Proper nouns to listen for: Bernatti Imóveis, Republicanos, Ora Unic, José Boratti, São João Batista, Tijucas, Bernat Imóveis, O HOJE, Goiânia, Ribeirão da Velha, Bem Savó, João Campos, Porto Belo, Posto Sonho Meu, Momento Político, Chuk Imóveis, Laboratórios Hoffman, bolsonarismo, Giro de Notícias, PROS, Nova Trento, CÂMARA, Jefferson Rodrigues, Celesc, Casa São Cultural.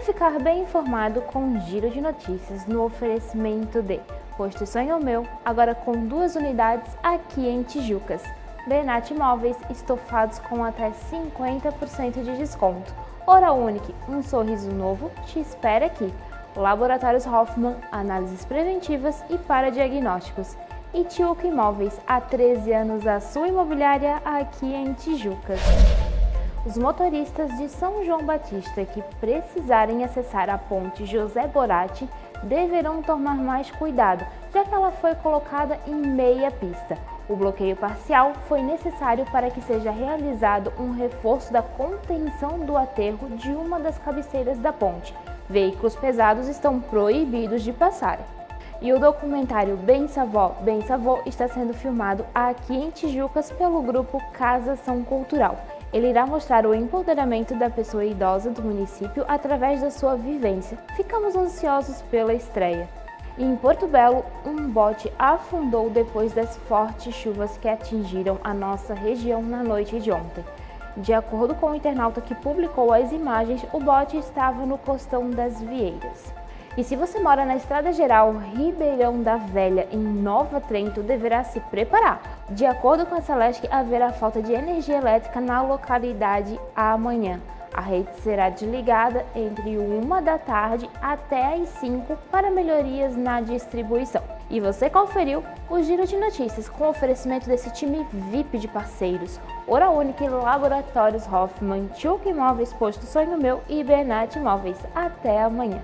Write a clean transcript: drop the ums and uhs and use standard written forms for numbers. Venha ficar bem informado com o Giro de Notícias no oferecimento de Posto Sonho Meu, agora com 2 unidades aqui em Tijucas. Bernat Imóveis, estofados com até 50% de desconto. Ora Unic, um sorriso novo te espera aqui. Laboratórios Hoffman, análises preventivas e para diagnósticos. E Chuk Imóveis, há 13 anos a sua imobiliária aqui em Tijucas. Os motoristas de São João Batista que precisarem acessar a ponte José Boratti deverão tomar mais cuidado, já que ela foi colocada em meia pista. O bloqueio parcial foi necessário para que seja realizado um reforço da contenção do aterro de uma das cabeceiras da ponte. Veículos pesados estão proibidos de passar. E o documentário Bem Savó, Bem Savó está sendo filmado aqui em Tijucas pelo grupo Casa São Cultural. Ele irá mostrar o empoderamento da pessoa idosa do município através da sua vivência. Ficamos ansiosos pela estreia. E em Porto Belo, um bote afundou depois das fortes chuvas que atingiram a nossa região na noite de ontem. De acordo com o internauta que publicou as imagens, o bote estava no costão das Vieiras. E se você mora na Estrada Geral Ribeirão da Velha, em Nova Trento, deverá se preparar. De acordo com a Celesc, haverá falta de energia elétrica na localidade amanhã. A rede será desligada entre 1h da tarde até as 5h para melhorias na distribuição. E você conferiu o Giro de Notícias com oferecimento desse time VIP de parceiros. Ora Unic, Laboratórios Hoffman, Chuk Imóveis, Posto Sonho Meu e Bernatti Imóveis. Até amanhã!